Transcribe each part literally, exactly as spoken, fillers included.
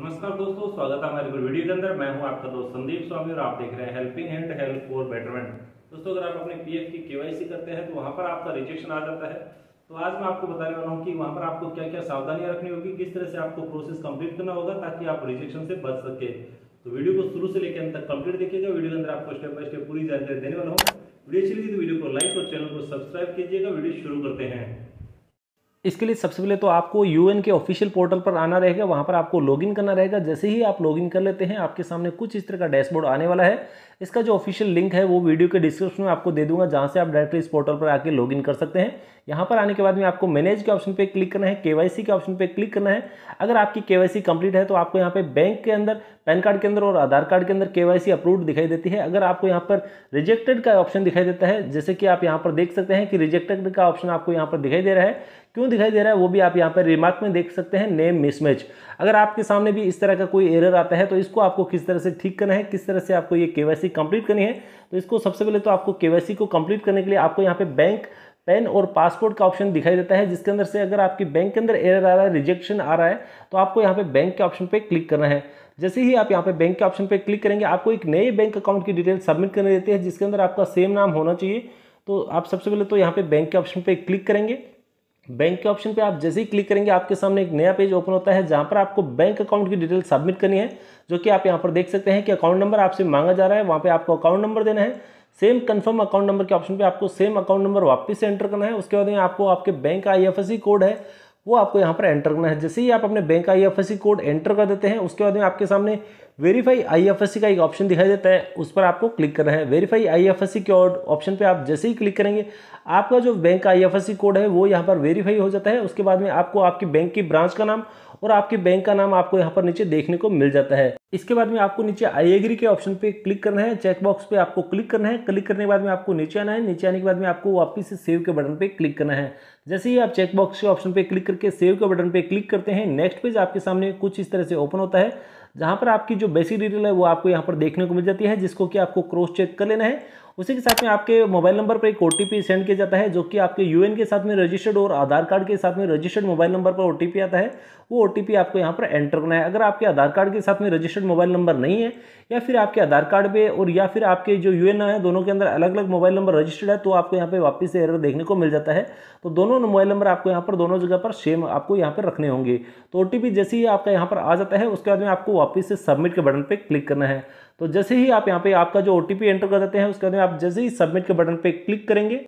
नमस्कार दोस्तों, स्वागत है हमारे वीडियो के अंदर। मैं हूं आपका दोस्त संदीप स्वामी और आप देख रहे हैं helping hand, help for betterment. दोस्तों, अगर आप अपने पीएफ की केवाईसी करते हैं तो वहां पर आपका रिजेक्शन आ जाता है। तो आज मैं आपको बताने वाला हूं कि वहां पर आपको क्या क्या सावधानियां रखनी होगी, किस तरह से आपको प्रोसेस कंप्लीट करना होगा ताकि आप रिजेक्शन से बच सके। तो वीडियो को शुरू से लेकर अंत तक कंप्लीट देखिएगा। वीडियो के अंदर आपको स्टेप बाय स्टेप पूरी जानकारी देने वाला हूँ। वीडियो अच्छी लगी तो वीडियो को लाइक और चैनल को सब्सक्राइब कीजिएगा। वीडियो शुरू करते हैं। इसके लिए सबसे पहले तो आपको यूएन के ऑफिशियल पोर्टल पर आना रहेगा, वहाँ पर आपको लॉगिन करना रहेगा। जैसे ही आप लॉगिन कर लेते हैं आपके सामने कुछ इस तरह का डैशबोर्ड आने वाला है। इसका जो ऑफिशियल लिंक है वो वीडियो के डिस्क्रिप्शन में आपको दे दूंगा, जहाँ से आप डायरेक्टली इस पोर्टल पर आके लॉगिन कर सकते हैं। यहाँ पर आने के बाद में आपको मैनेज के ऑप्शन पर क्लिक करना है, केवाईसी के ऑप्शन पर क्लिक करना है। अगर आपकी केवाईसी कंप्लीट है तो आपको यहाँ पर बैंक के अंदर, पैन कार्ड के अंदर और आधार कार्ड के अंदर केवाईसी अप्रूव्ड दिखाई देती है। अगर आपको यहाँ पर रिजेक्टेड का ऑप्शन दिखाई देता है, जैसे कि आप यहाँ पर देख सकते हैं कि रिजेक्टेड का ऑप्शन आपको यहाँ पर दिखाई दे रहा है। क्यों दिखाई दे रहा है वो भी आप यहाँ पर रिमार्क में देख सकते हैं, नेम मिसमैच। अगर आपके सामने भी इस तरह का कोई एरर आता है तो इसको आपको किस तरह से ठीक करना है, किस तरह से आपको ये केवाईसी कंप्लीट करनी है। तो इसको सबसे पहले तो आपको केवाईसी को कंप्लीट करने के लिए आपको यहाँ पे बैंक, पैन और पासपोर्ट का ऑप्शन दिखाई देता है, जिसके अंदर से अगर आपकी बैंक के अंदर एरर आ रहा है, रिजेक्शन आ रहा है, तो आपको यहाँ पे बैंक के ऑप्शन पे क्लिक करना है। जैसे ही आप यहाँ पे बैंक के ऑप्शन पे क्लिक करेंगे आपको एक नए बैंक अकाउंट की डिटेल सबमिट करने देती है, जिसके अंदर आपका सेम नाम होना चाहिए। तो आप सबसे पहले तो यहाँ पे बैंक के ऑप्शन पे क्लिक करेंगे। बैंक के ऑप्शन पे आप जैसे ही क्लिक करेंगे आपके सामने एक नया पेज ओपन होता है, जहां पर आपको बैंक अकाउंट की डिटेल सबमिट करनी है, जो कि आप यहां पर देख सकते हैं कि अकाउंट नंबर आपसे मांगा जा रहा है। वहां पे आपको अकाउंट नंबर देना है। सेम कंफर्म अकाउंट नंबर के ऑप्शन पे आपको सेम अकाउंट नंबर वापस से एंटर करना है। उसके बाद में आपको आपके बैंक का आईएफएससी कोड है वो आपको यहाँ पर एंटर करना है। जैसे ही आप अपने बैंक का आईएफएससी कोड एंटर कर देते हैं उसके बाद में आपके सामने वेरीफाई आईएफएससी का एक ऑप्शन दिखाई देता है, उस पर आपको क्लिक करना है। वेरीफाई आईएफएससी कोड ऑप्शन पे आप जैसे ही क्लिक करेंगे आपका जो बैंक का आईएफएससी कोड है वो यहाँ पर वेरीफाई हो जाता है। उसके बाद में आपको आपकी बैंक की ब्रांच का नाम और आपके बैंक का नाम आपको यहाँ पर नीचे देखने को मिल जाता है। इसके बाद में आपको नीचे आई एग्री के ऑप्शन पे क्लिक करना है, चेकबॉक्स पे आपको क्लिक करना है। क्लिक करने के बाद में आपको नीचे आना है, नीचे आने के बाद में आपको वापस से सेव के बटन पे क्लिक करना है। जैसे ही आप चेकबॉक्स के ऑप्शन पे क्लिक करके सेव के बटन पे क्लिक करते हैं, नेक्स्ट पेज आपके सामने कुछ इस तरह से ओपन होता है, जहाँ पर आपकी जो बेसिक डिटेल है वो आपको यहाँ पर देखने को मिल जाती है, जिसको कि आपको क्रॉस चेक कर लेना है। उसी के साथ में आपके मोबाइल नंबर पर एक ओटीपी सेंड किया जाता है, जो कि आपके यूएन के साथ में रजिस्टर्ड और आधार कार्ड के साथ में रजिस्टर्ड मोबाइल नंबर पर ओटीपी आता है, वो ओटीपी आपको यहाँ पर एंटर करना है। अगर आपके आधार कार्ड के साथ में रजिस्टर्ड मोबाइल नंबर नहीं है, या फिर आपके आधार कार्ड पे और या फिर आपके जो यूएन है दोनों के अंदर अलग अलग मोबाइल नंबर रजिस्टर्ड है, तो आपको यहाँ पर वापस से एरर देखने को मिल जाता है। तो दोनों मोबाइल नंबर आपको यहाँ पर दोनों जगह पर सेम आपको यहाँ पर रखने होंगे। तो ओटीपी जैसे ही आपका यहाँ पर आ जाता है उसके बाद में आपको वापस से सबमिट के बटन पर क्लिक करना है। तो जैसे ही आप यहाँ पे आपका जो ओटीपी एंटर कर देते हैं उसके बाद आप जैसे ही सबमिट के बटन पे क्लिक करेंगे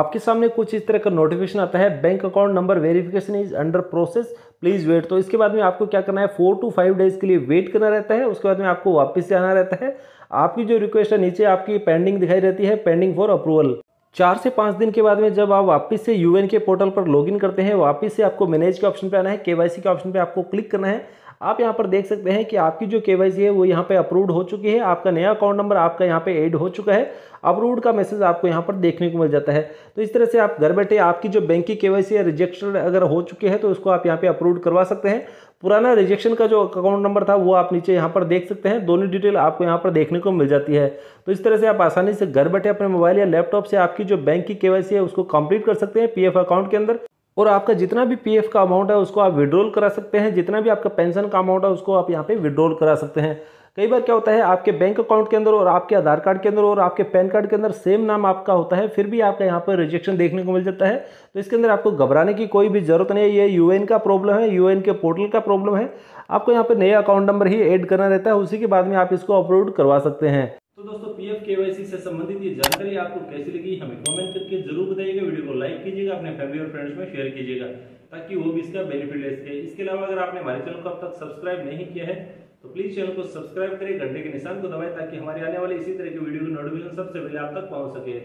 आपके सामने कुछ इस तरह का नोटिफिकेशन आता है, bank account number verification is under process, please wait. तो इसके बाद में आपको क्या करना है, फोर टू फाइव डेज़ के लिए वेट करना रहता है। उसके बाद में आपको वापस से आना रहता है। आपकी जो रिक्वेस्ट है नीचे आपकी पेंडिंग दिखाई देती है, पेंडिंग फॉर अप्रूवल। चार से पाँच दिन के बाद में जब आप वापस से यूएन के पोर्टल पर लॉगिन करते हैं वापस से आपको मैनेज के ऑप्शन पर आना है, केवाईसी के ऑप्शन पर आपको क्लिक करना है। आप यहाँ पर देख सकते हैं कि आपकी जो केवाईसी है वो यहाँ पे अप्रूव्ड हो चुकी है, आपका नया अकाउंट नंबर आपका यहाँ पे ऐड हो चुका है, अप्रूव्ड का मैसेज आपको यहाँ पर देखने को मिल जाता है। तो इस तरह से आप घर बैठे आपकी जो बैंक की केवाईसी है रिजेक्टेड अगर हो चुकी है तो उसको आप यहाँ पे अप्रूव्ड करवा सकते हैं। पुराना रिजेक्शन का जो अकाउंट नंबर था वो आप नीचे यहाँ पर देख सकते हैं, दोनों डिटेल आपको यहाँ पर देखने को मिल जाती है। तो इस तरह से आप आसानी से घर बैठे अपने मोबाइल या लैपटॉप से आपकी जो बैंक की केवाईसी है उसको कंप्लीट कर सकते हैं पीएफ अकाउंट के अंदर, और आपका जितना भी पीएफ का अमाउंट है उसको आप विड्रॉल करा सकते हैं, जितना भी आपका पेंशन का अमाउंट है उसको आप यहाँ पे विड्रॉल करा सकते हैं। कई बार क्या होता है आपके बैंक अकाउंट के अंदर और आपके आधार कार्ड के अंदर और आपके पैन कार्ड के अंदर सेम नाम आपका होता है, फिर भी आपका यहाँ पर रिजेक्शन देखने को मिल जाता है। तो इसके अंदर आपको घबराने की कोई भी ज़रूरत नहीं है, ये यूएन का प्रॉब्लम है, यूएन के पोर्टल का प्रॉब्लम है। आपको यहाँ पर नया अकाउंट नंबर ही ऐड करना रहता है, उसी के बाद में आप इसको अपलोड करवा सकते हैं। तो दोस्तों, पीएफ केवाईसी से संबंधित ये जानकारी आपको कैसी लगी हमें कमेंट करके जरूर बताइएगा। वीडियो को लाइक कीजिएगा, अपने फैमिली और फ्रेंड्स में शेयर कीजिएगा ताकि वो भी इसका बेनिफिट ले सके। इसके अलावा अगर आपने हमारे चैनल को अब तक सब्सक्राइब नहीं किया है तो प्लीज चैनल को सब्सक्राइब करें, घंटे के निशान को दबाएं ताकि हमारे आने वाले इसी तरह के वीडियो की नोटिफिकेशन सबसे पहले आप तक पहुँच सके।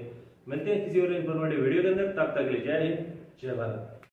मिलते हैं किसी और इन्फॉर्मेटिव वीडियो के अंदर, तब तक के लिए जय हिंद, जय भारत।